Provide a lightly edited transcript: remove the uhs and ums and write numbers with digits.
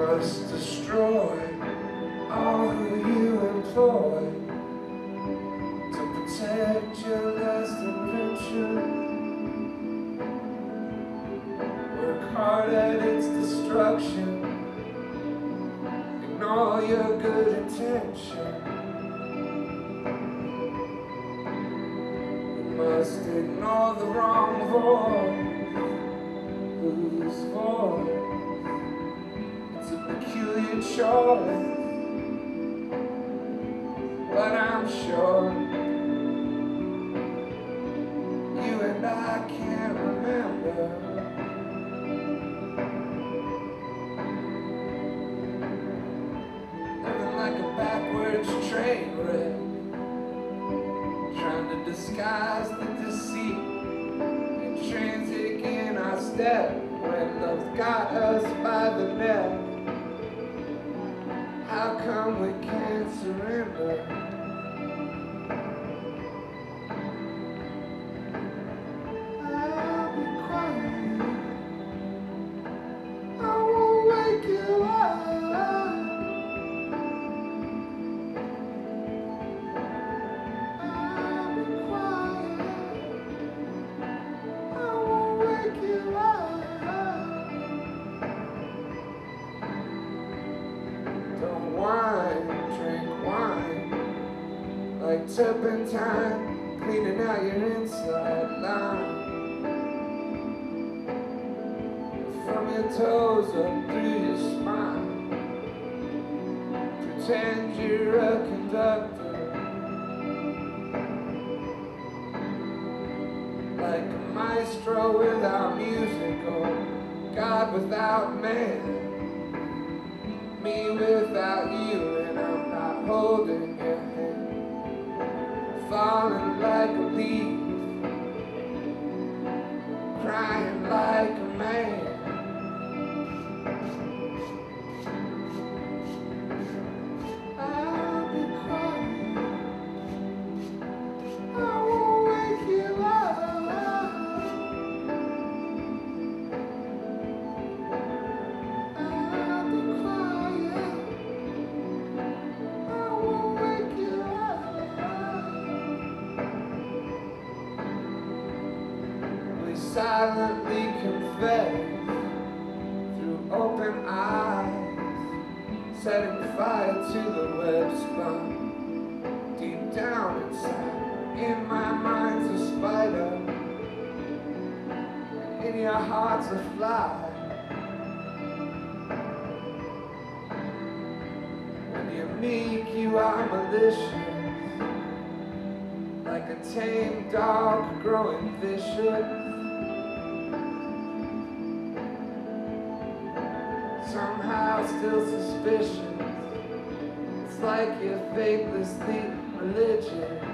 must destroy all who you employ to protect your last invention. Work hard at its destruction, ignore your good intention. You must ignore the wrong voice. Whose voice? It's a peculiar choice, but I'm sure you and I can't remember. Living like a backwards train wreck, trying to disguise the deceit intrinsic in our step, when love's got us by the neck. How come we can't surrender? I'll be quiet, I won't wake you up. I'll be quiet, I won't wake you up. Like turpentine, cleaning out your inside line, from your toes up through your spine. Pretend you're a conductor, like a maestro without music, or God without man, me without you, and I'm not holding your hand. Falling like a leaf, crying like a man. Silently confess through open eyes, setting fire to the web spun deep down inside. In my mind's a spider, in your heart's a fly. When you're meek, you are malicious, like a tame dog growing vicious. Somehow still suspicious, it's like you're faithlessly religious.